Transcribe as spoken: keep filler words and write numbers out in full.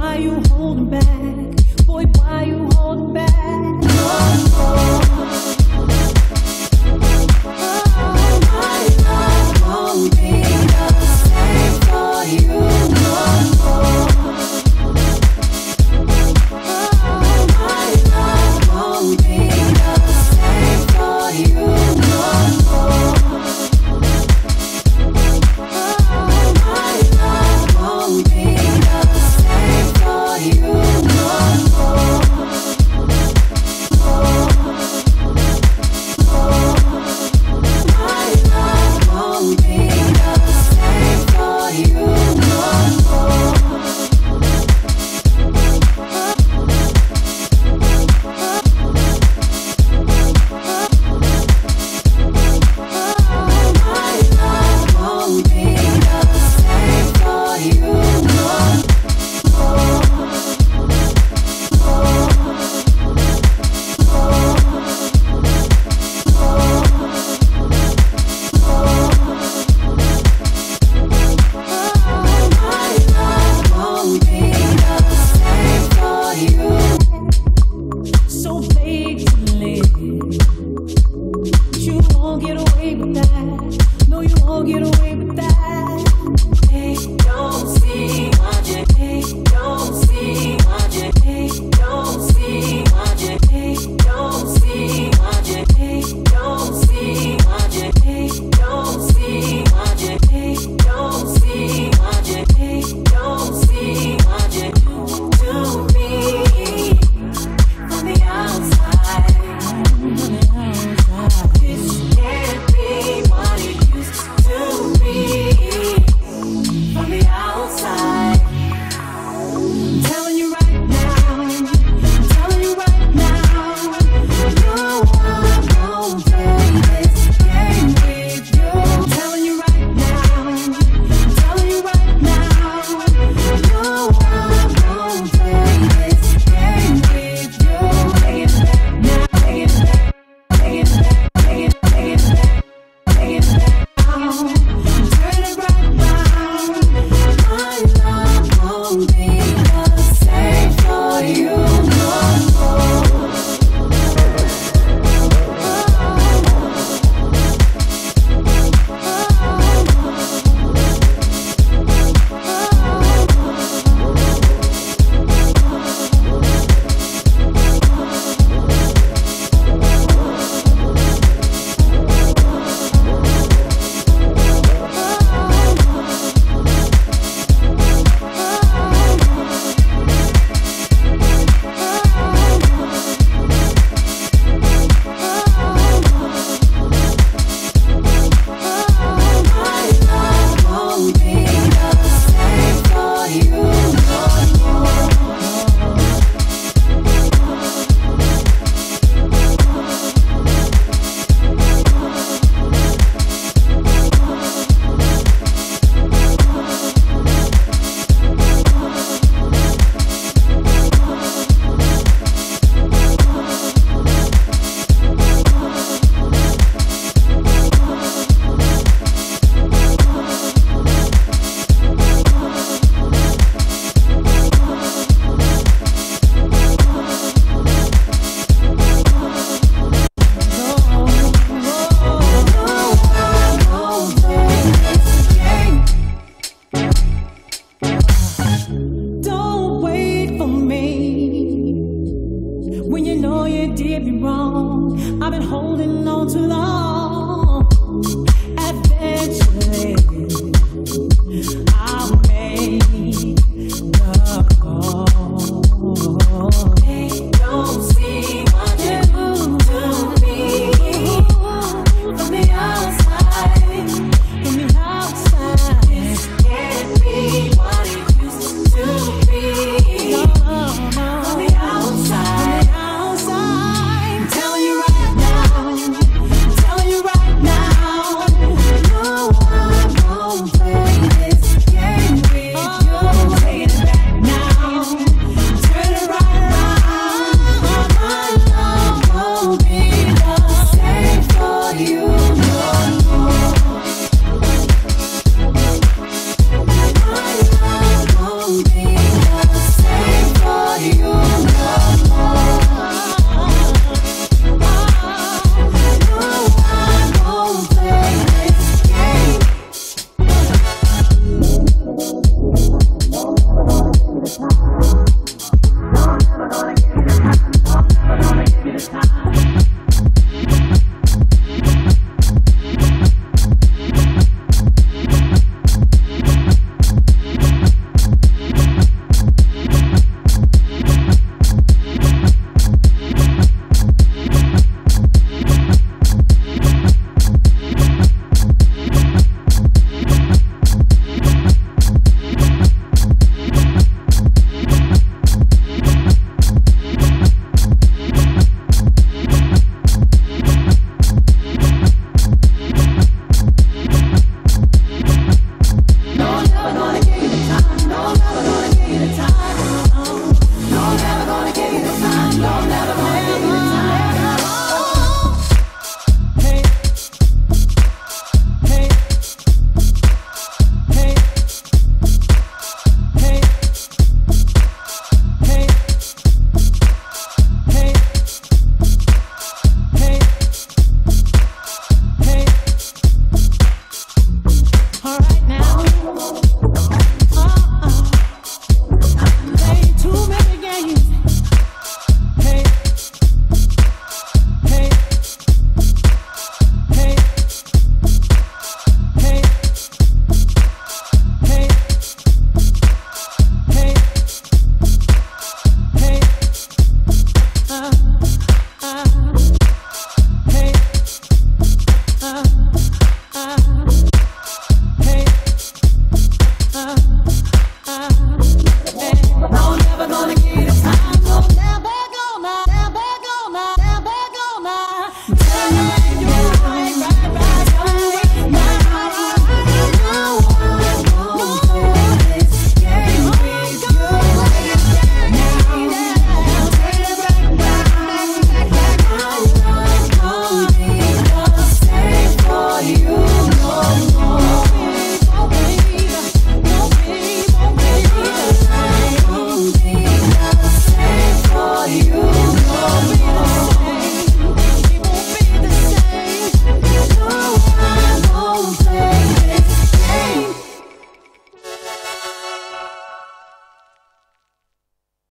why you holding back? Boy, why you holding back? No more. you.